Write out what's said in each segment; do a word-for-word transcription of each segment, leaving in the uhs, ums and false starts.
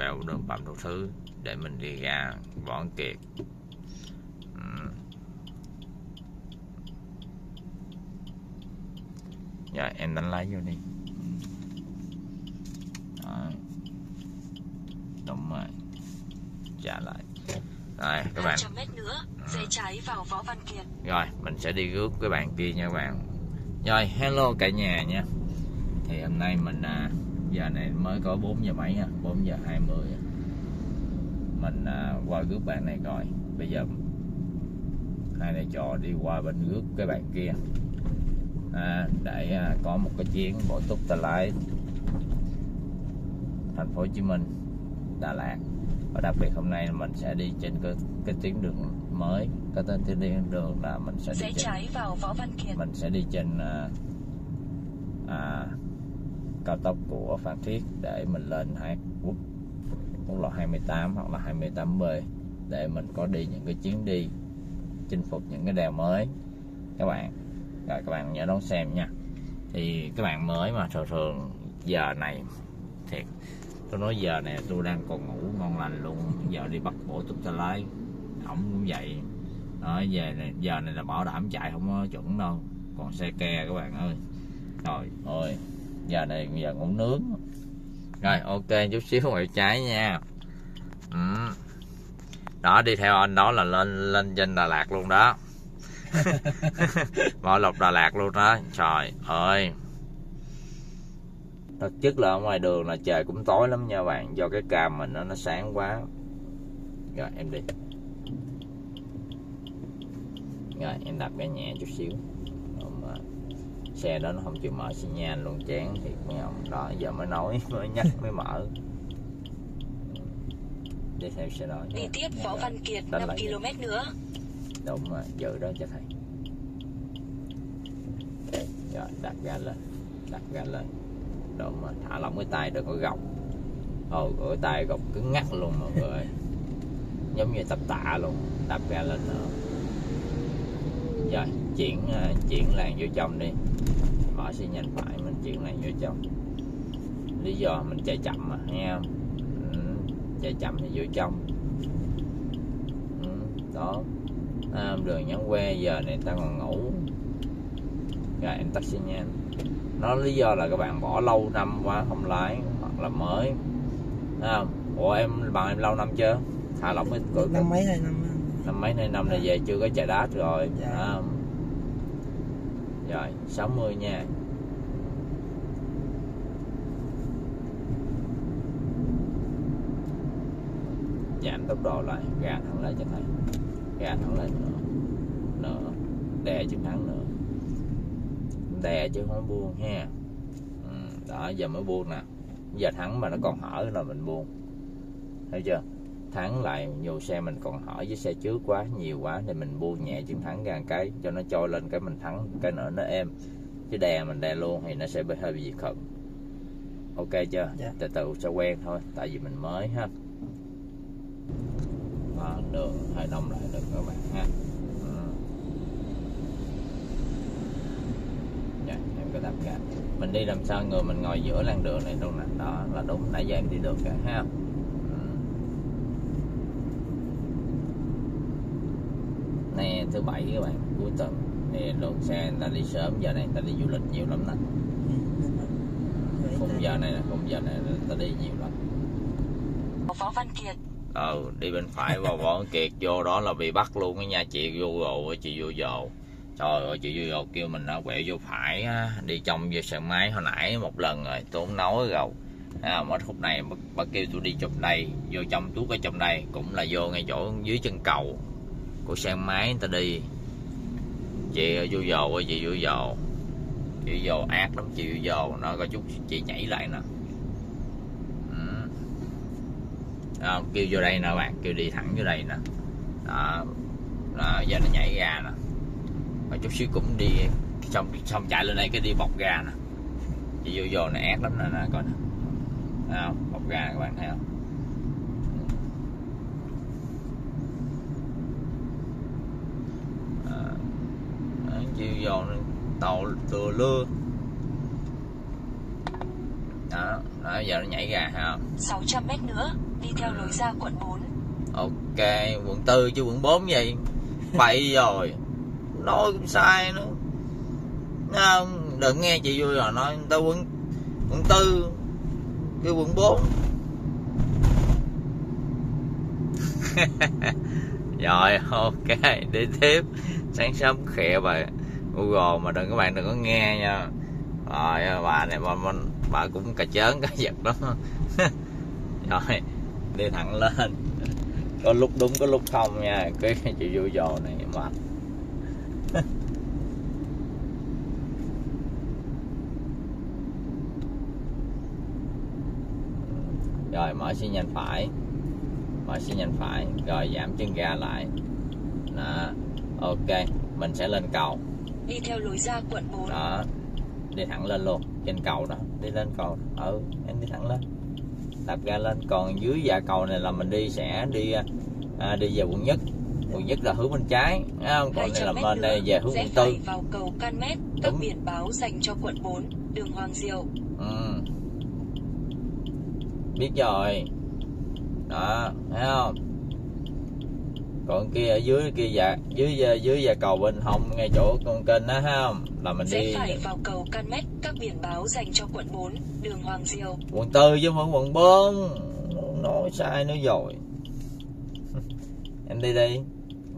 bèo đồ bạc đồ thứ để mình đi ra Võ Kiệt. Ừ. Dạ em đánh lái vô đi. Đó. Đúng rồi, trả lại. Rồi các bạn, rẽ trái vào Võ Văn Kiệt. Rồi mình sẽ đi rước cái bạn kia nha các bạn. Rồi hello cả nhà nha. Thì hôm nay mình à, giờ này mới có bốn giờ mấy ha, bốn giờ hai mươi. Mình à, qua rước bạn này rồi. Bây giờ hai này trò đi qua bên rước cái bạn kia à, để à, có một cái chuyến bổ túc ta lái thành phố Hồ Chí Minh, Đà Lạt. Và đặc biệt hôm nay mình sẽ đi trên cái, cái tuyến đường mới, cái tên tuyến đường là mình sẽ đi trái vào Võ Văn Kiệt. Mình sẽ đi trên à, à, cao tốc của Phan Thiết để mình lên hai quốc quốc lộ hai mươi tám hoặc là hai mươi tám B để mình có đi những cái chuyến đi chinh phục những cái đèo mới các bạn. Rồi các bạn nhớ đón xem nha. Thì các bạn mới mà thường thường giờ này thiệt, tôi nói giờ này tôi đang còn ngủ ngon lành luôn, giờ đi bắt bộ túc xe lái ổng cũng vậy. Nói về này, giờ này là bảo đảm chạy không có chuẩn đâu, còn xe ke các bạn ơi. Rồi ơi, giờ này giờ cũng nướng rồi. Ok chút xíu ngoại trái nha. Ừ. Đó đi theo anh đó là lên lên trên Đà Lạt luôn đó. Võ Lộc Đà Lạt luôn đó, trời ơi. Thật chất là ở ngoài đường là trời cũng tối lắm nha bạn, do cái cam mình nó, nó sáng quá. Rồi em đi. Rồi em đạp cái nhẹ chút xíu. Mà xe đó nó không chịu mở xi nhan luôn, chán thiệt mấy ông. Đó giờ mới nói, mới nhắc, mới mở. Đi theo xe đó. Đi tiếp Võ Văn Kiệt năm ki lô mét nữa. Đúng rồi, giữ đó cho thầy. Rồi đạp ga lên, đạp ga lên. Mà thả lỏng cái tay đừng có gọc. Ồ cái tay gọc cứng ngắt luôn mọi người, giống như tập tạ luôn. Đạp ga lên nữa. Rồi chuyển chuyển làn vô trong đi, mở xi nhanh phải mình chuyển làn vô trong. Lý do mình chạy chậm mà nghe không? Ừ, chạy chậm thì vô trong. Ừ, đó à, đường nhắn que giờ này ta còn ngủ. Rồi em tắt xi nhanh. Nó lý do là các bạn bỏ lâu năm quá không lái hoặc là mới. À, ủa em bằng em lâu năm chưa? Thả lỏng cái cửa. Năm mấy hay năm. Năm mấy hay năm này về chưa có chạy đát rồi. Dạ. À. Rồi, sáu mươi nha. Giảm tốc độ lại, gà thẳng lại cho thầy. Gà thẳng lại nữa. Nữa. Đè chân thẳng nữa. Đè chứ không buông ha. Ừ, đó giờ mới buông nè. Giờ thắng mà nó còn hở là mình buông, thấy chưa? Thắng lại nhiều xe mình còn hở với xe trước quá nhiều quá thì mình buông nhẹ chân thắng ra cái cho nó trôi lên cái mình thắng cái nữa nó êm, chứ đè mình đè luôn thì nó sẽ bị hơi bị dị khẩn. Ok chưa? Dạ. Từ từ sẽ quen thôi, tại vì mình mới ha. Đó, đường hơi đông lại được các bạn ha. Cái đạp ga. Mình đi làm sao người mình ngồi giữa làn đường này luôn nè. Đó là đúng, nãy giờ em đi được cả ha. Ừ. Nè thứ bảy các bạn, cuối tuần thì lượng xe người ta đi sớm, giờ này người ta đi du lịch nhiều lắm nè. Khung giờ này là khung giờ này người ta đi nhiều lắm. Võ Văn Kiệt. Ờ đi bên phải vào Võ Văn Kiệt vô đó là bị bắt luôn cái nha chị, vô rồi chị vô dồ. Trời ơi chị vô kêu mình đã quẹo vô phải đi trong vô xe máy hồi nãy một lần rồi tôi không nói rồi à, mỗi khúc này bà, bà kêu tôi đi trong đây vô trong tuốt ở trong đây cũng là vô ngay chỗ dưới chân cầu của xe máy người ta đi. Chị vô dồ ơi chị vô dồ, chị vô ác lắm chị vô dồ, nó có chút chị nhảy lại nè. Ừ. À, kêu vô đây nè bạn, kêu đi thẳng vô đây nè. Đó à, giờ nó nhảy ra nè. Mà chút xíu cũng đi xong xong chạy lên đây cái đi bọc gà nè. Chị vô vô này ác lắm nè nè coi nè. Nào, bọc gà các bạn thấy không? À, chị vô tàu tựa lưa. Đó. Đó, giờ nó nhảy ra hả? sáu trăm mét nữa, đi theo lối ra quận bốn. Ok, quận tư chứ quận bốn vậy. Bậy rồi. Nói cũng sai nữa. Nó, đừng nghe chị Vui rồi nói tao quận quận tư kêu quận bốn. Rồi ok, đi tiếp. Sáng sớm khẽ bà Google mà đừng, các bạn đừng có nghe nha. Rồi bà này bà, bà, bà cũng cà chớn cái giật đó. Rồi đi thẳng lên. Có lúc đúng có lúc không nha. Cái chị Vui dò này mệt. Rồi mở xi nhanh phải, mở xi nhanh phải, rồi giảm chân ga lại. Đó. Ok, mình sẽ lên cầu. Đi theo lối ra quận bốn. Đó. Đi thẳng lên luôn, trên cầu đó, đi lên cầu. Ừ, em đi thẳng lên. Đạp ga lên, còn dưới dạ cầu này là mình đi sẽ đi à, đi về quận nhất. Quận nhất là hướng bên trái, không? Còn này là bên đây về hướng quận tư. Vào cầu Canmet, các biển báo dành cho quận bốn, đường Hoàng Diệu. Ừ. Biết rồi. Đó, thấy không? Còn kia ở dưới kia dạ, dưới dưới dạ cầu bên hông ngay chỗ con kênh đó, thấy không? Là mình sẽ đi phải vào cầu Canmet, các biển báo dành cho quận bốn, đường Hoàng Diệu. Quận tư chứ không quận bốn. Nói sai nữa rồi. Em đi đi.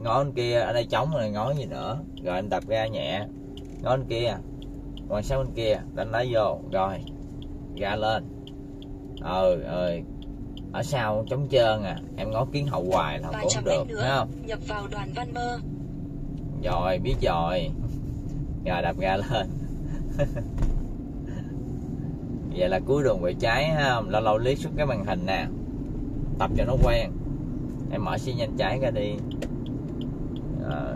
Ngó bên kia, ở đây trống rồi, ngó gì nữa. Rồi em đạp ga nhẹ. Ngó bên kia. Quan sát bên kia, đánh lái vô. Rồi. Ga lên. Ừ, ơi. Ở sau trống trơn à, em ngó kiến hậu hoài là không cũng được, nữa, không? Nhập vào Đoàn Văn Mơ. Rồi, biết rồi. Rồi đạp ga lên. Vậy là cuối đường về trái ha, lâu lâu liếc xuống cái màn hình nè. Tập cho nó quen. Em mở xi nhanh trái ra đi. À,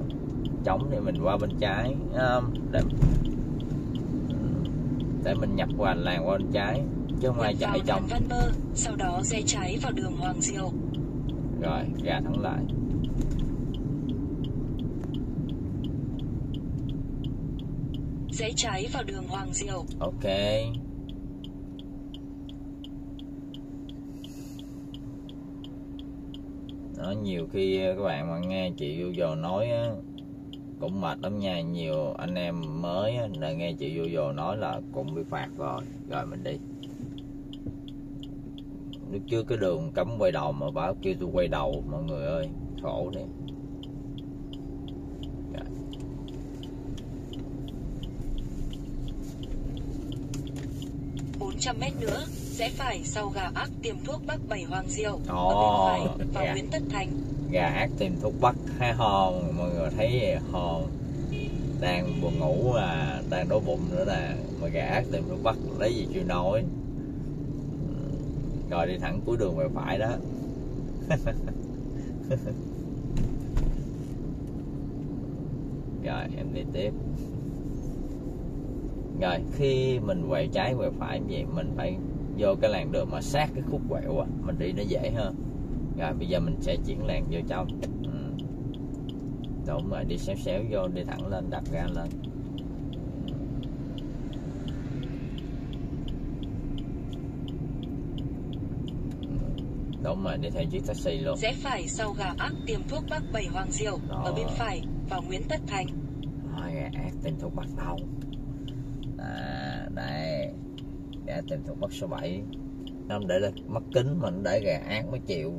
trống thì mình qua bên trái, để, để mình nhập qua làng qua bên trái. Chứ không ai chạy trong. Văn Mơ, sau đó rẽ trái vào đường Hoàng Diệu. Rồi, gà thẳng lại. Rẽ trái vào đường Hoàng Diệu. Ok. Đó, nhiều khi các bạn mà nghe chị Vô Vô nói á, cũng mệt lắm nha. Nhiều anh em mới á, nghe chị Vô Vô nói là cũng bị phạt rồi. Rồi mình đi. Lúc trước cái đường cấm quay đầu mà bảo kêu tôi quay đầu, mọi người ơi, khổ nè. Bốn trăm mét nữa, rẽ phải sau gà ác tiệm thuốc Bắc Bảy Hoàng Diệu. Ồ, ở bên phải vào Nguyễn Tất Thành. Gà ác tiệm thuốc Bắc, ha hồn, mọi người thấy hồn. Đang buồn ngủ mà, đang đói bụng nữa nè. Mà gà ác tiệm thuốc Bắc lấy gì chưa nói. Rồi đi thẳng cuối đường về phải đó. Rồi em đi tiếp. Rồi khi mình quẹo trái quẹo phải vậy, mình phải vô cái làn đường mà sát cái khúc quẹo à, mình đi nó dễ hơn. Rồi bây giờ mình sẽ chuyển làn vô trong. Ừ. Đúng rồi, đi xéo xéo vô, đi thẳng lên, đạp ga lên. Đúng rồi, đi theo chiếc taxi luôn. Rẽ phải sau gà ác tiệm thuốc Bắc Bảy Hoàng Diệu. Đó. Ở bên phải vào Nguyễn Tất Thành. Rồi, gà ác tiệm thuốc Bắc đâu? À, đây. Gà ác tiệm thuốc Bắc số bảy. Nó để là mắt kính mình để gà ác mới chịu.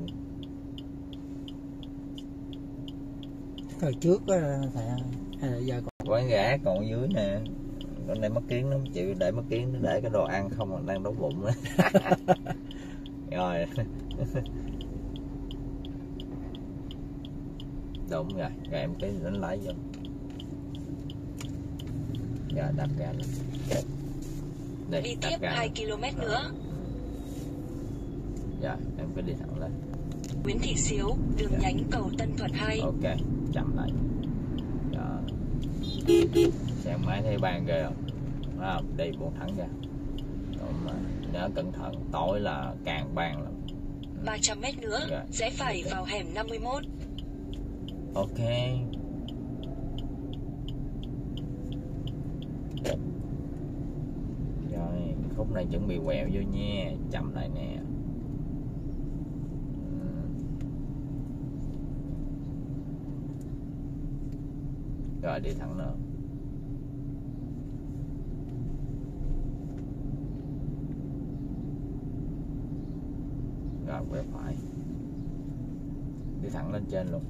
Hồi trước đó, thầy giờ còn... Quán gà ác còn ở dưới nè. Còn đây mắt kiến nó không chịu, để mắt kiến nó để cái đồ ăn không mà đang đói bụng đó. Rồi. Đúng rồi, rồi em cái đánh lái vô. Rồi đạp ga lên. Đây, đi tiếp hai ki lô mét nữa. Rồi em cứ đi thẳng lên. Nguyễn Thị Xíu, đường rồi. Nhánh cầu Tân Thuận hai. Ok, chậm lại. Rồi. Xe máy thấy bàn ghê không? Đúng không? Đi buông thẳng ra. Đúng rồi. Nhớ cẩn thận, tối là càng bàn lắm. ba trăm mét nữa, rồi. Sẽ phải okay. Vào hẻm năm mươi mốt. Ok. Rồi, Khúc này chuẩn bị quẹo vô nha, chậm lại nè. Rồi đi thẳng nữa. Rồi quẹo phải. Đi thẳng lên trên luôn.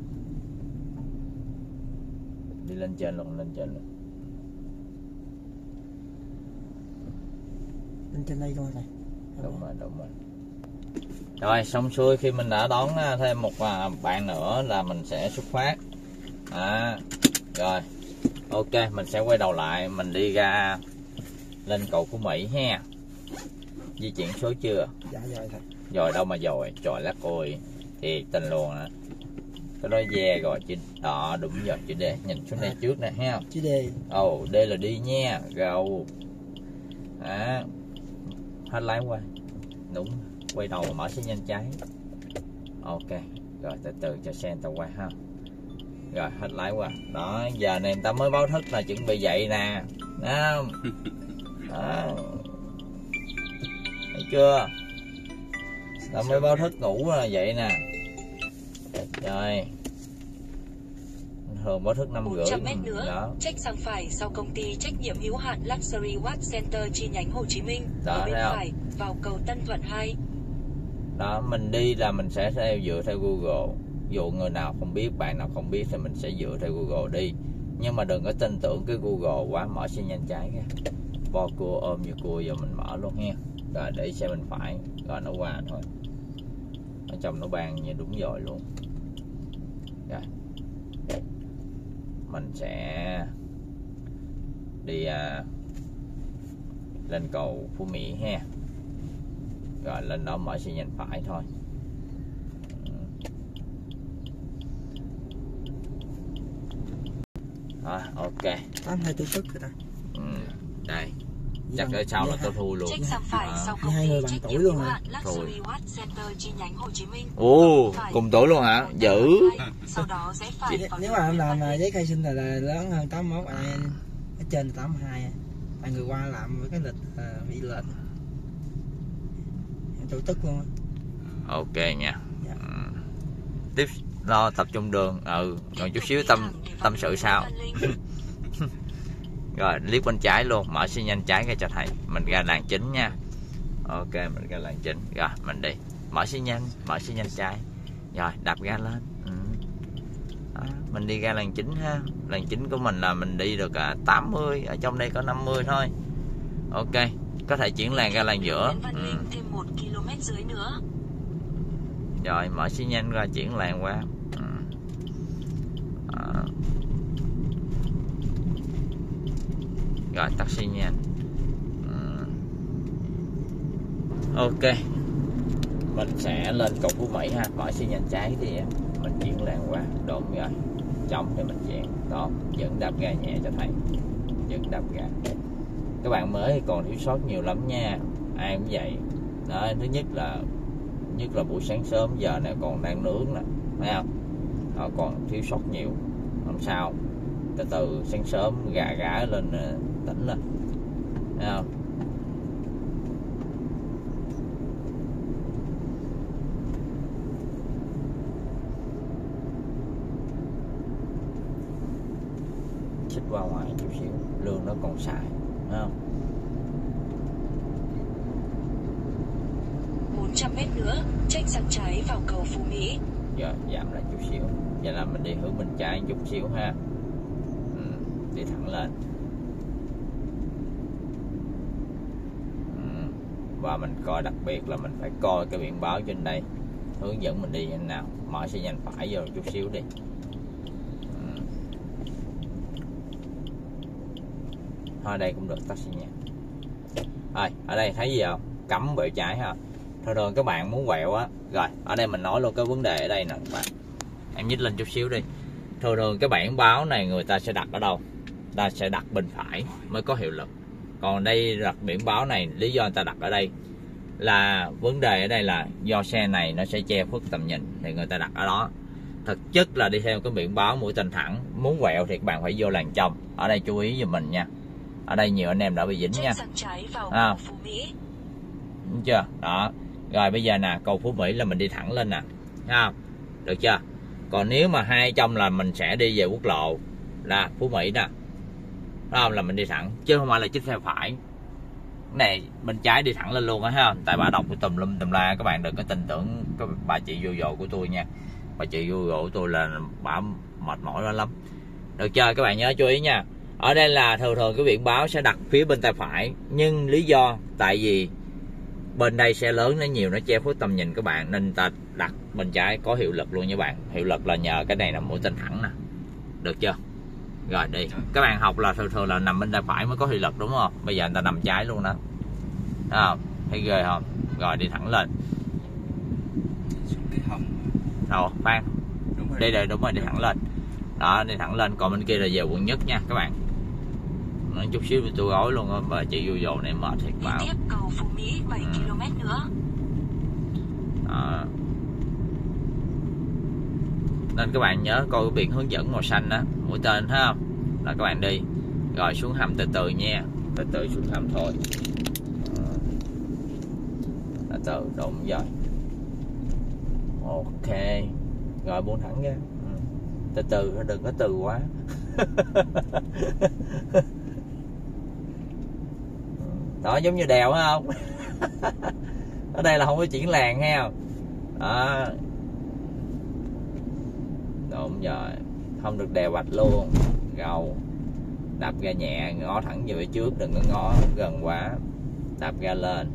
Đi lên trên luôn, lên trên luôn. Lên trên đây thôi này. Đúng rồi, đúng rồi. Rồi xong xuôi, khi mình đã đón thêm một bạn nữa là mình sẽ xuất phát. À, rồi. Ok, mình sẽ quay đầu lại, mình đi ra lên cầu Phú Mỹ ha. Di chuyển số chưa? Dạ rồi thầy. Rồi đâu mà rồi, trời lát ơi. Thiệt tình luôn hả? Cái đó ve rồi chị đó, đúng rồi chị D, nhìn xuống đây trước nè ha. Chị D. Ồ, D là đi nha. Gầu. À. Hết lái qua. Đúng, quay đầu mở xe nhanh trái. Ok, rồi từ từ cho xe tao qua ha. Rồi hết lái qua. Đó, giờ này người ta mới báo thức là chuẩn bị dậy nè. Đó. Đó. Thấy chưa? Tao mới báo thức ngủ là vậy nè. Rồi. Thường báo thức năm rưỡi. một trăm mét nữa. Đó. Check sang phải sau công ty trách nhiệm hữu hạn Luxury Watt Center chi nhánh Hồ Chí Minh. Đó, ở bên phải vào cầu Tân Thuận hai. Đó, mình đi là mình sẽ theo dựa theo Google. Ví dụ người nào không biết, bạn nào không biết thì mình sẽ dựa theo Google đi. Nhưng mà đừng có tin tưởng cái Google quá, mở xe nhanh trái ra. Bo cua ôm như cua giờ mình mở luôn nha. Rồi để xe bên phải, rồi nó qua thôi. Ở trong nó bàn như đúng rồi luôn. Rồi. Mình sẽ đi à, lên cầu Phú Mỹ ha. Rồi lên đó mở xe nhanh phải thôi. Rồi ok. tám hai bốn tức rồi ta. Ừ. Đây. Chắc ở sau là tôi thui luôn. Hai người bằng tuổi luôn hả? Thôi. Ồ, cùng tuổi luôn hả? Dữ. Nếu mà em làm giấy khai sinh là lớn hơn tám mốt, ai ở trên tám hai. Tại người qua làm với cái lịch bị lệch. Tuổi tức luôn. Ok nha. Tiếp lo tập trung đường, ừ, còn chút xíu tâm tâm sự sao. Rồi liếc bên trái luôn, mở xe nhanh trái ra cho thầy. Mình ra làn chính nha. Ok, mình ra làn chính. Rồi mình đi. Mở xe nhanh, mở xe nhanh trái. Rồi đạp ga lên. Ừ. Đó, mình đi ra làn chính ha. Làn chính của mình là mình đi được à, tám mươi, ở trong đây có năm mươi thôi. Ok, có thể chuyển làn ra làn giữa. Ừ. Rồi mở xe nhanh ra chuyển làn qua. Ừ. Đó. Rồi taxi nha. Ừ. Ok, mình sẽ lên cầu Phú Mỹ ha. Mọi xe nhanh trái thì mình chuyển làn qua. Đúng rồi, trong thì mình chuyển. Đó, vẫn đạp ga nhẹ cho thầy. Vẫn đạp ga. Các bạn mới thì còn thiếu sót nhiều lắm nha. Ai cũng vậy. Đó, thứ nhất là Nhất là buổi sáng sớm giờ này còn đang nướng nè, thấy không? Đó, còn thiếu sót nhiều. Không sao, từ từ sáng sớm gà gã lên tỉnh lên, thấy không? Xích qua ngoài chút xíu, lương nó còn xài, thấy không? Bốn trăm mét nữa, check sang trái vào cầu Phú Mỹ. Rồi, giảm lại chút xíu. Vậy là mình đi hướng bên trái chút xíu ha. Đi thẳng lên. Ừ. Và mình coi, đặc biệt là mình phải coi cái biển báo trên đây hướng dẫn mình đi như thế nào. Mở xe nhanh phải vô chút xíu đi. Ừ. Thôi đây cũng được, taxi nha. Rồi ở đây thấy gì không? Cấm quẹo trái ha. Thôi rồi các bạn muốn quẹo á. Rồi ở đây mình nói luôn cái vấn đề ở đây nè các bạn. Em nhích lên chút xíu đi. Thường thường cái biển báo này người ta sẽ đặt ở đâu? Ta sẽ đặt bên phải mới có hiệu lực. Còn đây đặt biển báo này, lý do người ta đặt ở đây là vấn đề ở đây là do xe này nó sẽ che khuất tầm nhìn thì người ta đặt ở đó. Thực chất là đi theo cái biển báo mũi tên thẳng, muốn quẹo thì các bạn phải vô làn trong. Ở đây chú ý giùm mình nha. Ở đây nhiều anh em đã bị dính nha. À, đúng chưa? Đó. Rồi bây giờ nè, cầu Phú Mỹ là mình đi thẳng lên nè. À, được chưa? Còn nếu mà hai trong là mình sẽ đi về quốc lộ là Phú Mỹ nè. Đó, là mình đi thẳng chứ không phải là chích phe phải. Cái này bên trái đi thẳng lên luôn á ha. Tại bà đọc cái tùm lum tùm la, các bạn đừng có tin tưởng cái bà chị vô dồ của tôi nha. Bà chị vô dồ của tôi là bà mệt mỏi đó lắm. Được chưa? Các bạn nhớ chú ý nha. Ở đây là thường thường cái biển báo sẽ đặt phía bên tay phải, nhưng lý do tại vì bên đây xe lớn nó nhiều, nó che khuất tầm nhìn các bạn, nên ta đặt bên trái có hiệu lực luôn nha bạn. Hiệu lực là nhờ cái này là mũi tên thẳng nè. Được chưa? Rồi đi. Các bạn học là thường thường là nằm bên tay phải mới có hiệu lực đúng không? Bây giờ người ta nằm trái luôn đó. Đó, thấy ghê không? Rồi đi thẳng lên. Đâu, Phan. Đúng rồi. Đi đây, đúng rồi, đi thẳng lên. Đó, đi thẳng lên, còn bên kia là về quận nhất nha các bạn. Nói chút xíu tôi gói luôn á, bà chị vô dồ này mệt thiệt bảo. Tiếp cầu Phú Mỹ bảy ki lô mét nữa. Đó. Nên các bạn nhớ coi cái biển hướng dẫn màu xanh á, mũi tên ha, là các bạn đi. Rồi xuống hầm từ từ nha, từ từ xuống hầm thôi. Từ từ đúng rồi. Ok. Rồi buông thẳng nha. Từ từ, đừng có từ quá. Đó, giống như đèo phải không? Ở đây là không có chuyển làng ha. Đó. Đúng rồi. Không được đèo vạch luôn. Gầu. Đạp ga nhẹ, ngó thẳng về phía trước, đừng có ngó gần quá. Đạp ga lên.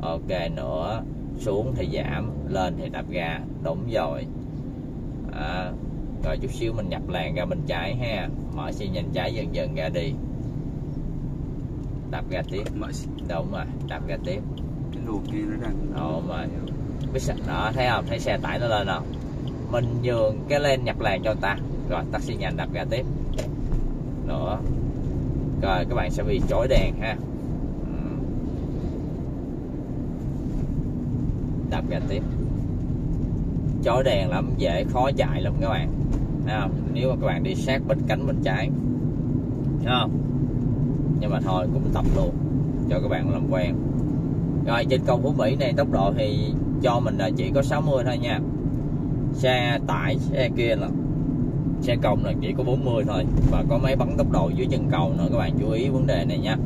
Ok, nữa. Xuống thì giảm, lên thì đạp ga. Đúng rồi. Đó. Rồi chút xíu mình nhập làn ra bên trái ha, mở xe nhìn trái dần dần ra đi, đạp ra tiếp, đúng rồi, đạp ra tiếp. Cái luồng kia nó đang đổ mà, đó thấy không, thấy xe tải nó lên không, mình nhường cái lên nhập làn cho ta, rồi taxi nhanh đạp ra tiếp, nữa, rồi các bạn sẽ bị chói đèn ha, đạp ra tiếp. Chói đèn lắm, dễ khó chạy lắm các bạn. Nào, nếu mà các bạn đi sát bên cánh bên trái, thấy không? Nhưng mà thôi cũng tập luôn cho các bạn làm quen. Rồi trên cầu Phú Mỹ này tốc độ thì cho mình là chỉ có sáu mươi thôi nha. Xe tải xe kia là xe cồng là chỉ có bốn mươi thôi, và có máy bắn tốc độ dưới chân cầu nữa, các bạn chú ý vấn đề này nha.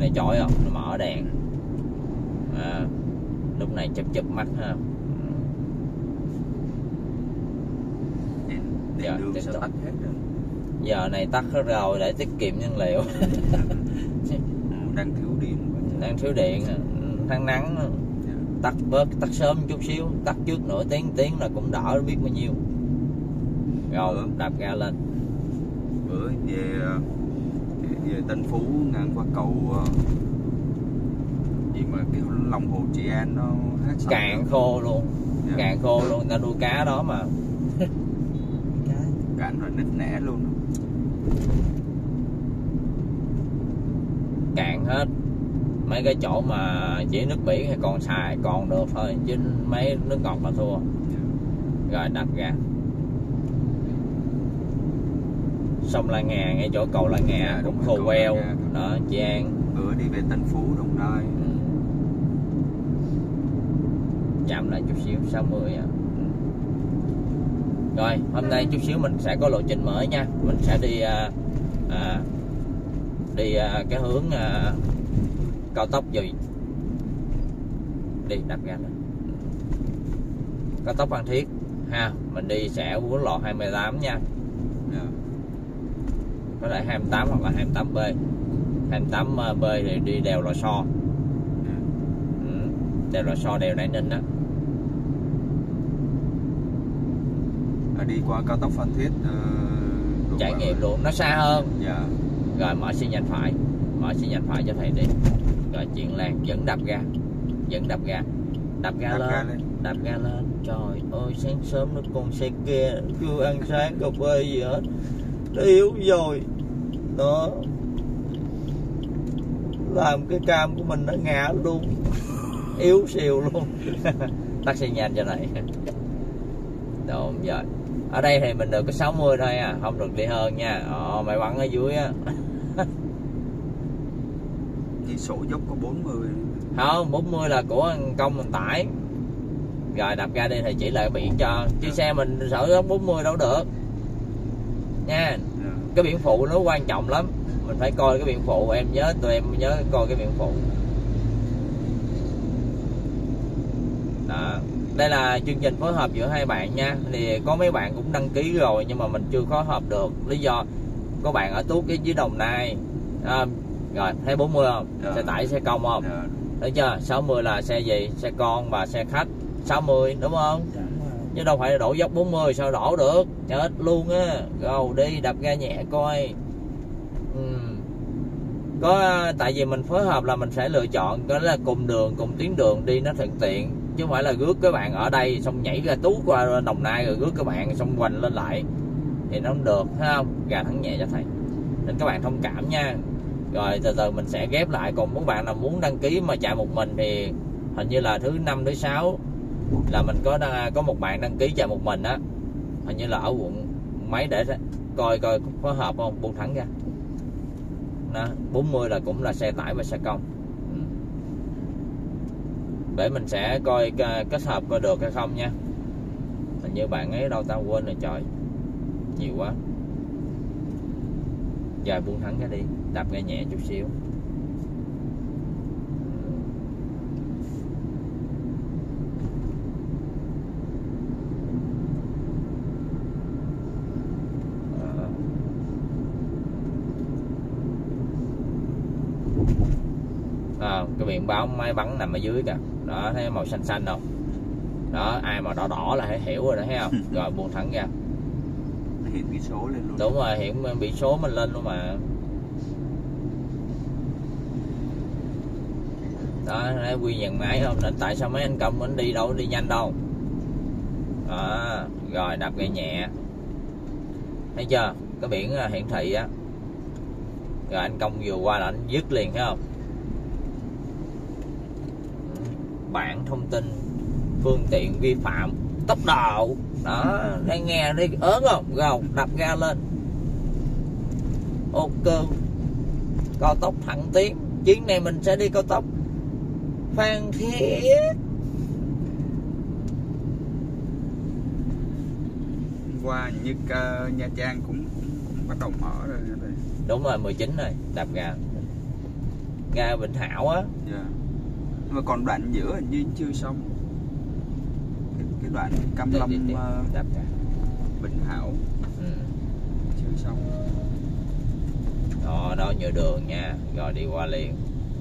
Này chói không, nó mở đèn à, lúc này chớp chớp mắt ha. Đèn, đèn giờ, đường sẽ tắt hết rồi. Giờ này tắt hết rồi để tiết kiệm nhiên liệu. Đang thiếu điện, đang thiếu điện, tháng nắng tắt bớt, tắt sớm chút xíu, tắt trước nửa tiếng tiếng là cũng đỡ biết bao nhiêu. Rồi đạp ga lên. Bữa về về Tân Phú ngang qua cầu gì mà cái lòng hồ Trị An nó hết cạn khô luôn, yeah. Cạn khô luôn, người ta nuôi cá đó mà. Cá cạn rồi nứt nẻ luôn, cạn hết. Mấy cái chỗ mà chỉ nước biển hay còn xài còn được thôi, chứ mấy nước ngọt mà thua, yeah. Rồi đạp ra sông La Nga, ngay chỗ cầu La Nga, yeah, cũng khô queo đó chị An. Bữa đi về Tân Phú Đồng Nai, ừ. Chạm lại chút xíu sáu mươi à. Rồi hôm nay chút xíu mình sẽ có lộ trình mới nha, mình sẽ đi à, à, đi à, cái hướng à, cao tốc gì đi đặt ra cao tốc Phan Thiết ha, mình đi sẽ quốc lộ hai mươi tám nha, yeah. Có thể hai mươi tám hoặc là hai mươi tám B, hai mươi tám B thì đi đèo Lò Xo, đèo Lò Xo, đèo Đại Ninh đó. Đi qua cao tốc Phan Thiết uh, trải nghiệm luôn, nó xa hơn, yeah. Rồi mở xe nhanh phải, mở xe nhanh phải cho thầy đi, rồi chuyển làn, vẫn đạp ga, vẫn đạp ga, đạp ga, đạp lên, ga lên, đạp ga lên. Trời ơi sáng sớm nó còn xe kia chưa ăn sáng cà phê gì hết, nó yếu rồi đó, làm cái cam của mình nó ngã luôn. Yếu xìu luôn. Taxi nhanh cho này. Đúng rồi. Ở đây thì mình được có sáu mươi thôi à, không được đi hơn nha. Ờ, mày bắn ở dưới á. Chỉ sổ dốc có bốn mươi. Không, bốn mươi là của công mình tải. Rồi đạp ra đi thì chỉ lại biển cho. Chứ xe mình sổ dốc bốn mươi đâu được. Nha. Cái biển phụ nó quan trọng lắm. Mình phải coi cái biển phụ, em nhớ tụi em nhớ coi cái biển phụ. Đó. Đây là chương trình phối hợp giữa hai bạn nha. Thì có mấy bạn cũng đăng ký rồi nhưng mà mình chưa phối hợp được. Lý do có bạn ở Tuốt cái dưới Đồng Nai. À, rồi, thấy bốn mươi không? Được. Xe tải, xe công không? Được. Được chưa? sáu mươi là xe gì? Xe con và xe khách. sáu mươi đúng không? Được. Chứ đâu phải đổ dốc bốn mươi sao đổ được. Chết luôn á. Rồi đi đạp ga nhẹ coi. Ừ. Có tại vì mình phối hợp là mình sẽ lựa chọn đó là cùng đường, cùng tuyến đường đi nó thuận tiện. Chứ không phải là rước các bạn ở đây xong nhảy ra Tú qua Đồng Nai rồi rước các bạn xong hoành lên lại thì nó không được, thấy không? Gà thắng nhẹ cho thầy, nên các bạn thông cảm nha. Rồi từ từ mình sẽ ghép lại. Còn các bạn là muốn đăng ký mà chạy một mình thì hình như là thứ năm thứ sáu là mình có có một bạn đăng ký chạy một mình á, hình như là ở quận mấy, để coi coi có hợp không, buông thẳng ra. Đó, bốn mươi là cũng là xe tải và xe công. Để mình sẽ coi kết hợp coi được hay không nha. Hình như bạn ấy đâu tao quên rồi, trời nhiều quá. Giờ buông thẳng ra đi, đạp ngay nhẹ chút xíu. À, cái biển báo máy bắn nằm ở dưới kìa. Đó, thấy màu xanh xanh không? Đó, ai mà đỏ đỏ là hiểu rồi đó, thấy không? Rồi buông thẳng ra. Hiện biển số lên luôn. Đúng rồi, hiện biển số mình lên luôn mà. Đó, thấy quy nhận máy không? Nên tại sao mấy anh công anh đi đâu, đi nhanh đâu. Đó, rồi đạp gậy nhẹ. Thấy chưa? Cái biển hiển thị á. Rồi anh công vừa qua là anh dứt liền, thấy không? Bản thông tin phương tiện vi phạm tốc độ đó, đang nghe đi ớn không? Gào đập ga lên. Ok, cao tốc thẳng tiến. Chuyến này mình sẽ đi cao tốc Phan Thiết. Qua như uh, Nha Trang cũng, cũng, cũng bắt đầu mở rồi. Đúng rồi, mười chín rồi, đạp ga ga Vĩnh Hảo á. Yeah. Mà còn đoạn giữa hình như chưa xong. Cái, cái đoạn Cam Lâm uh, Bình Hảo ừ. Chưa xong. Đó, đó nhựa đường nha. Rồi đi qua liền.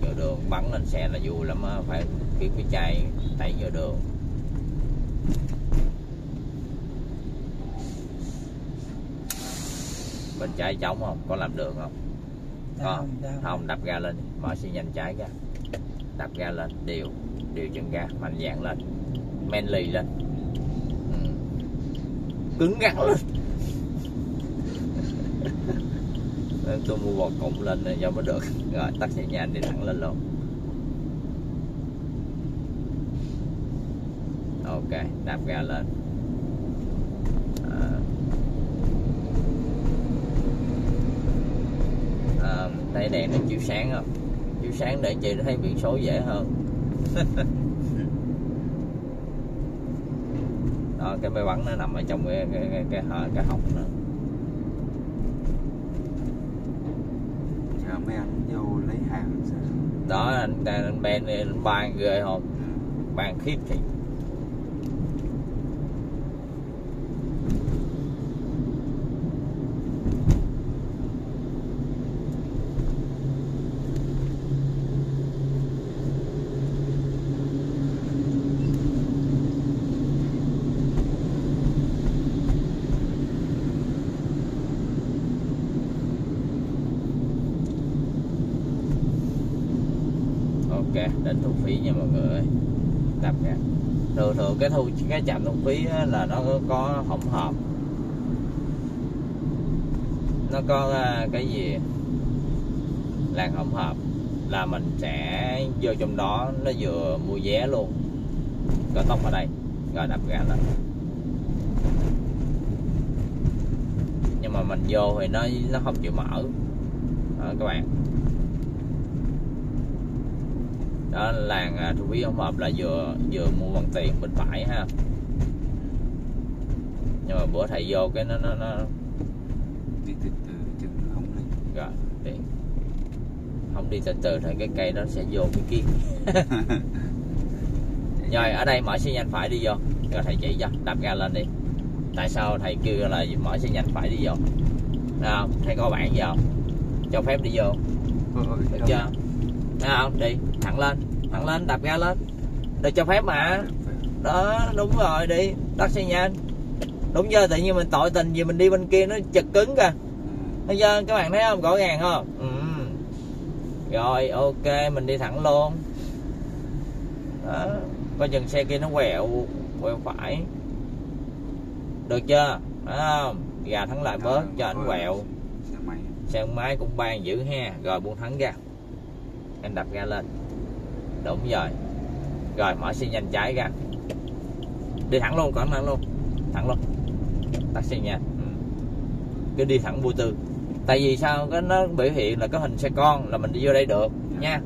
Nhựa đường bắn lên xe là vui lắm á. Phải kiếm cái chai tẩy nhựa đường. Bên trái trống không? Có làm đường không? Không, không đập ga lên. Mở xi nhanh trái ra. Đạp ga lên, đều đều chân ga, mạnh dạn lên, men lì lên, ừ. Cứng rắn lên. Tôi mua bò cụm lên cho mới được. Rồi tắt xe nhà đi thẳng lên luôn. Ok, đạp ga lên. À. À, thấy đèn nó chiếu sáng không? Chiều sáng để chị thấy biển số dễ hơn. Đó, cái máy bắn nó nằm ở trong cái cái cái cái, cái, cái hộp nữa. Chờ mấy anh vô lấy hàng sao? Đó, anh anh Ben này anh bàn ghê hộp, bàn khiếp thì. Cái thu cái trạm thu phí là nó có, có hỗn hợp, nó có cái gì làn hỗn hợp là mình sẽ vô trong đó, nó vừa mua vé luôn. Có tốc ở đây rồi đạp ga lên. mà mình vô thì nó nó không chịu mở đó các bạn. Đó, làng thu phí hỗn hợp là vừa vừa mua bằng tiền bên phải ha, nhưng mà bữa thầy vô cái nó nó nó đi từ từ không đi rồi điện. Không đi từ từ thì cái cây nó sẽ vô cái kia. Rồi ở đây mở xe nhanh phải đi vô, rồi thầy chỉ cho đạp ga lên đi. Tại sao thầy kêu là mở xe nhanh phải đi vô? Nào, thầy có bạn vào cho phép đi vô. Được chưa? Nào không? Đi thẳng lên, thẳng lên, đạp ga lên. Được cho phép mà. Đó, đúng rồi, đi, tắt xe nhanh. Đúng chưa? Tự nhiên mình tội tình vì mình đi bên kia nó chật cứng kìa. Bây giờ các bạn thấy không? Rõ ràng không? Ừ. Rồi, ok, mình đi thẳng luôn. Đó, coi chừng xe kia nó quẹo, quẹo phải. Được chưa? Đúng không? Gà thắng lại bớt cho anh quẹo. Xe máy cũng ban dữ ha. Rồi buông thắng ra. Anh đập ra lên. Đúng rồi. Rồi mở xe nhanh trái ra. Đi thẳng luôn, cẩn thận luôn. Thẳng luôn. Tắt xe nha. Ừ. Cứ đi thẳng vô tư. Tại vì sao cái nó biểu hiện là có hình xe con là mình đi vô đây được nha.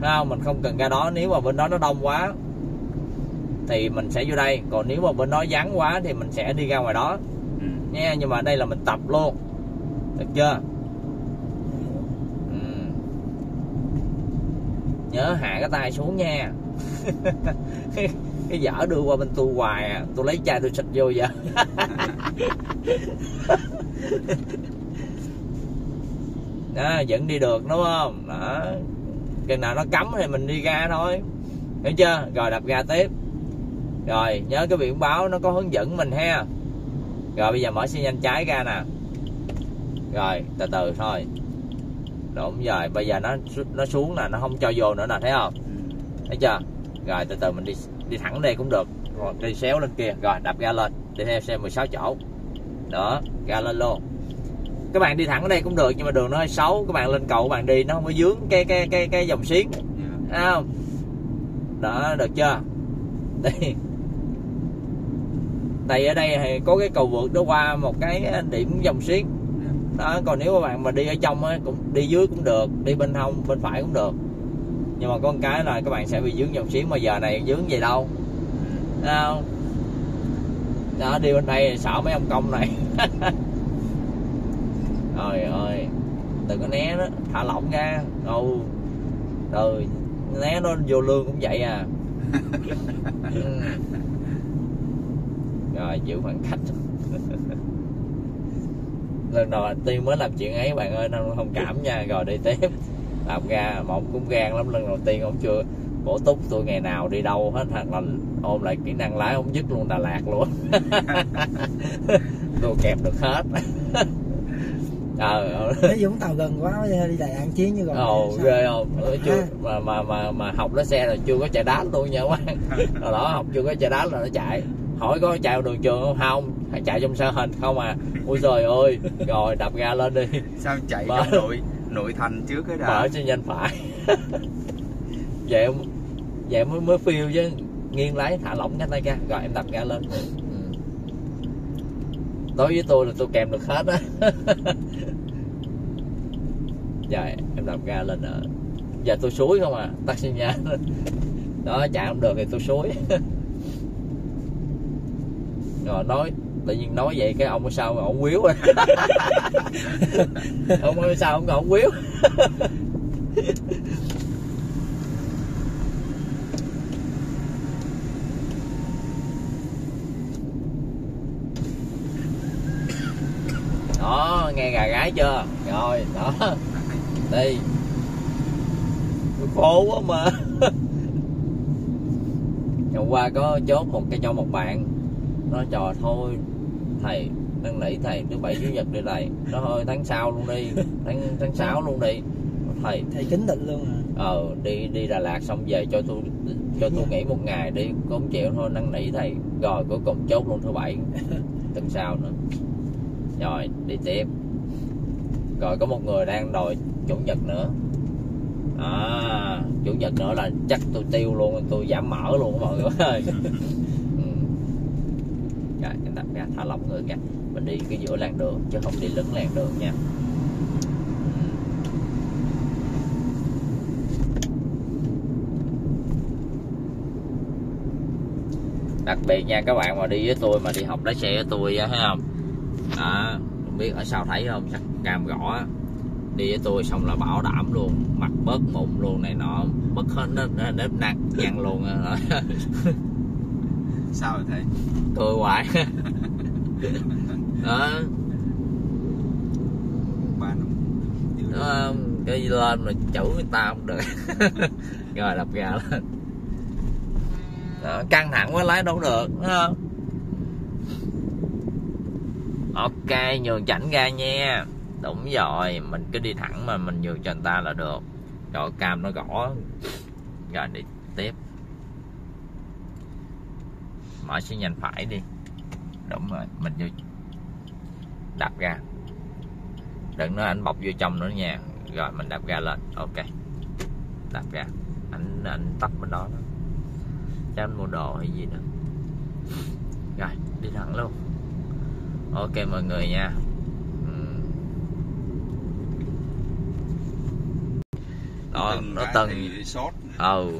Thấy không? Mình không cần ra đó, nếu mà bên đó nó đông quá thì mình sẽ vô đây, còn nếu mà bên đó vắng quá thì mình sẽ đi ra ngoài đó nha. Nhưng mà đây là mình tập luôn. Được chưa? Ừ. Nhớ hạ cái tay xuống nha. Cái vợ đưa qua bên tôi hoài à, tôi lấy chai tôi xịt vô vậy. Đó, vẫn đi được đúng không? Đó, chừng nào nó cấm thì mình đi ra thôi, hiểu chưa? Rồi đạp ga tiếp. Rồi nhớ cái biển báo nó có hướng dẫn mình ha. Rồi bây giờ mở xe nhanh trái ra nè. Rồi từ từ thôi. Đúng rồi, bây giờ nó nó xuống là nó không cho vô nữa nè, thấy không? Thấy chưa? Rồi từ từ mình đi đi thẳng đây cũng được, rồi đi xéo lên kia, rồi đạp ga lên, đi theo xe mười sáu chỗ. Đó, ga lên luôn. Các bạn đi thẳng ở đây cũng được, nhưng mà đường nó hơi xấu, các bạn lên cầu các bạn đi nó không có dướng cái cái cái cái dòng xiến. Thấy không? Đó, được chưa? Đây. Tại ở đây thì có cái cầu vượt đó qua một cái điểm dòng xiến. Đó, còn nếu các bạn mà đi ở trong ấy, cũng đi dưới cũng được, đi bên hông bên phải cũng được. Nhưng mà có một cái là các bạn sẽ bị dướng dòng xiến, mà giờ này dướng gì đâu. Thấy không? Đó, đi bên đây sợ mấy ông công này. Trời ơi, đừng có né nó, thả lỏng ra. Đâu rồi, né nó vô lương cũng vậy à. Rồi giữ khoảng cách. Lần đầu tiên mới làm chuyện ấy bạn ơi, nó không cảm nha. Rồi đi tiếp, làm ra mà ông cũng gan lắm. Lần đầu tiên ông chưa bổ túc tôi ngày nào đi đâu hết, hoặc là ôm lại kỹ năng lái ông dứt luôn Đà Lạt luôn. Tôi kẹp được hết. Ờ, nó Vũng Tàu gần quá đi lại ăn chiến như rồi. Ồ, ghê không? Chưa mà mà mà mà học lái xe rồi chưa có chạy đá luôn nha các bạn. Rồi đó, học chưa có chạy đá là nó chạy. Hỏi có chạy đường trường không? Không, chạy trong sơ hình không à. Ôi trời ơi. Rồi đạp ga lên đi. Sao chạy mở... trong nội nội thành trước cái đà. Mở cho nhanh phải. Vậy vậy mới mới phiêu chứ. Nghiêng lái thả lỏng cái tay ra. Rồi em đạp ga lên. Đối với tôi là tôi kèm được hết á. Trời, em đạp ga lên nữa. Giờ tôi suối không à, taxi nha. Đó, chạy không được thì tôi suối. Rồi nói, tự nhiên nói vậy cái ông ở sau ổng quýu rồi. Ông ở sau ổng ổng quýu. Đó, nghe gà gái chưa? Rồi, đó. Đi. Khổ quá mà. Hôm qua có chốt một cái cho một bạn. Nó trò thôi thầy, năn nỉ thầy thứ bảy chủ nhật đi lại. Nó thôi tháng sau luôn đi, tháng tháng sáu luôn đi. Thầy thầy kính định luôn à. Ờ, đi đi Đà Lạt xong về cho tôi cho tôi nghỉ một ngày đi, cũng chịu thôi, năn nỉ thầy. Rồi cuối cùng chốt luôn thứ bảy tuần sau nữa. Rồi đi tiếp. Rồi có một người đang đòi chủ nhật nữa à, chủ nhật nữa là chắc tôi tiêu luôn, tôi giảm mỡ luôn mọi người ơi. Ừ. Rồi em đặt ra thả lỏng người kìa. mình đi cái giữa làn đường chứ không đi lấn làn đường nha. Đặc biệt nha các bạn mà đi với tôi, mà đi học lái xe với tôi á, thấy không? Đó, không biết ở sau thấy không, chắc cam rõ. Đi với tôi xong là bảo đảm luôn, mặt bớt mụn luôn này nọ, mất hết nếp, nếp nặng nhăn luôn rồi. Sao vậy thầy? Cười hoài. Đó. Đó, cái gì lên mà chửi người ta không được. Rồi đập gà lên. Đó, căng thẳng quá lái đâu được, đúng không? Ok, nhường chảnh ra nha. Đúng rồi, mình cứ đi thẳng mà mình nhường cho người ta là được. Rồi cam nó gõ. Rồi đi tiếp. Mở xi nhanh phải đi. Đúng rồi, mình vô đạp ra. Đừng nói anh bọc vô trong nữa nha. Rồi mình đạp ra lên, ok. Đạp ra. Anh anh tấp bên đó đó. Cho anh mua đồ hay gì nữa. Rồi, đi thẳng luôn. Ok mọi người nha. Đó, từng nó tưng ừ.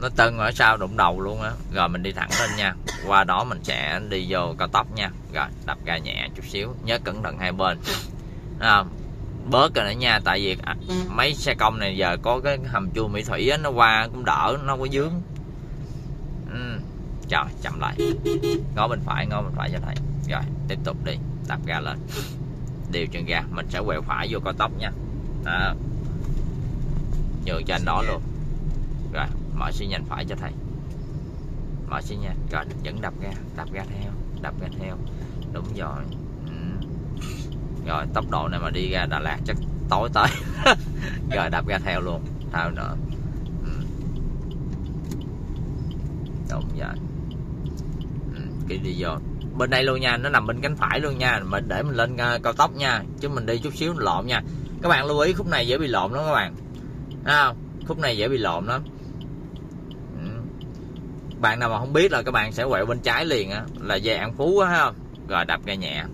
Nó tưng ở sau đụng đầu luôn á. Rồi mình đi thẳng lên nha. Qua đó mình sẽ đi vô cao tốc nha. Rồi đập ga nhẹ chút xíu. Nhớ cẩn thận hai bên à, bớt rồi nữa nha. Tại vì à, mấy xe công này giờ có cái hầm chui Mỹ Thủy á, nó qua cũng đỡ, nó không có dướng. uhm. Trời, chậm lại. Ngó bên phải, ngó bên phải cho thấy. Rồi tiếp tục đi. Đập ga lên. Điều chân ga. Mình sẽ quẹo phải vô cao tốc nha. à. Nhường cho anh đó luôn. Rồi mở xi nhanh phải cho thầy. Mở xi nhanh. Rồi vẫn đập ra. Đập ra theo. Đập ra theo. Đúng rồi. ừ. Rồi tốc độ này mà đi ra Đà Lạt chắc tối tới. Rồi đập ra theo luôn. Thao nữa. ừ. Đúng rồi. ừ. Cái đi vô bên đây luôn nha. Nó nằm bên cánh phải luôn nha. Mình để mình lên cao tốc nha. Chứ mình đi chút xíu lộn nha. Các bạn lưu ý khúc này dễ bị lộn lắm các bạn. À, khúc này dễ bị lộn lắm. ừ. Bạn nào mà không biết là các bạn sẽ quẹo bên trái liền á, là về An Phú á, không? Rồi đập ra nhẹ.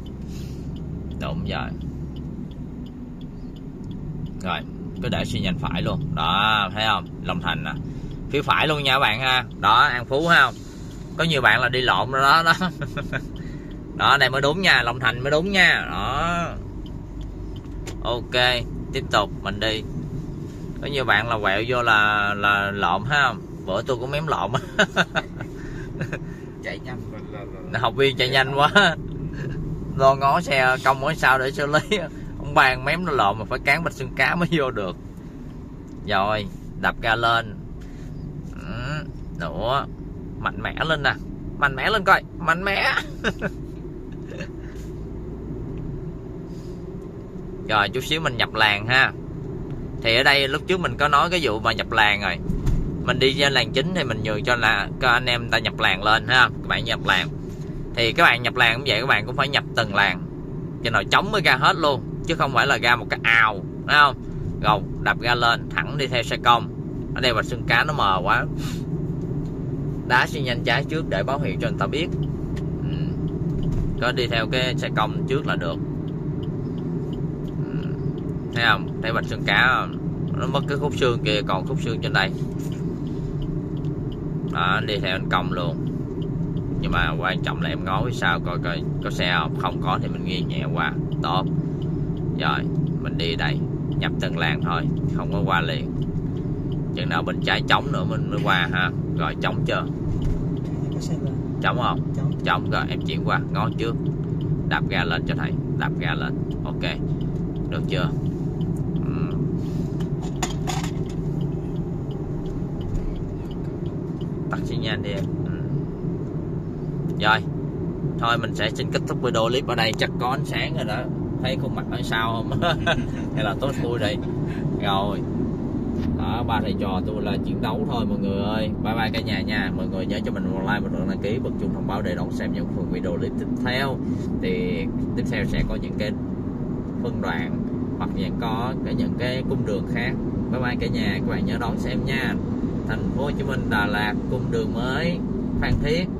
Đúng rồi. Rồi cứ để xi nhanh phải luôn. Đó thấy không, Long Thành nè à. Phía phải luôn nha các bạn ha. Đó An Phú ha, không? Có nhiều bạn là đi lộn rồi đó đó. Đó đây mới đúng nha, Long Thành mới đúng nha. Đó. Ok, tiếp tục mình đi. Có nhiều bạn là quẹo vô là là lộn ha, không? Bữa tôi cũng mém lộn. Chạy nhanh là, là... học viên chạy, chạy nhanh lộn. Quá lo ngó xe công mỗi sao để xử lý. Ông bàn mém nó lộn mà phải cán bịch xương cá mới vô được. Rồi đập ga lên nữa, mạnh mẽ lên nè, mạnh mẽ lên coi, mạnh mẽ. Rồi chút xíu mình nhập làng ha. Thì ở đây lúc trước mình có nói cái vụ mà nhập làng rồi. Mình đi ra làng chính thì mình nhường cho là cho anh em người ta nhập làng lên ha. Các bạn nhập làng. Thì các bạn nhập làng cũng vậy, các bạn cũng phải nhập từng làng cho nào chống mới ra hết luôn, chứ không phải là ra một cái ào, thấy không? Rồi đạp ra lên, thẳng đi theo xe công. Ở đây bạch xương cá nó mờ quá. Đá xi nhanh trái trước để báo hiệu cho người ta biết. ừ. Có đi theo cái xe công trước là được. Thấy không? Thấy bạch xương cá nó mất cái khúc xương kia, còn khúc xương trên đây. Đó, đi theo anh công luôn. Nhưng mà quan trọng là em ngó phía sau coi coi có xe không, không có thì mình nghiêng nhẹ qua. Tốt. Rồi, mình đi đây, nhập từng làng thôi, không có qua liền. Chừng nào bên trái trống nữa mình mới qua ha. Rồi trống chưa? Trống không? Trống rồi, em chuyển qua, ngó trước. Đạp ga lên cho thầy, đạp ga lên. Ok. Được chưa? Ừ. Tắt xi nhan đi em. ừ. Rồi thôi mình sẽ xin kết thúc video clip ở đây. Chắc có ánh sáng rồi đó. Thấy khuôn mặt ở sau không? Hay là tốt vui đi. Rồi đó, ba thầy trò tôi là chiến đấu thôi mọi người ơi. Bye bye cả nhà nha. Mọi người nhớ cho mình một like, một đăng ký, bật chuông thông báo để đón xem những phần video clip tiếp theo. Thì tiếp theo sẽ có những cái phân đoạn hoặc dạng có cả những cái cung đường khác. Bye bye cả nhà, các bạn nhớ đón xem nha. Thành phố Hồ Chí Minh, Đà Lạt, cung đường mới Phan Thiết.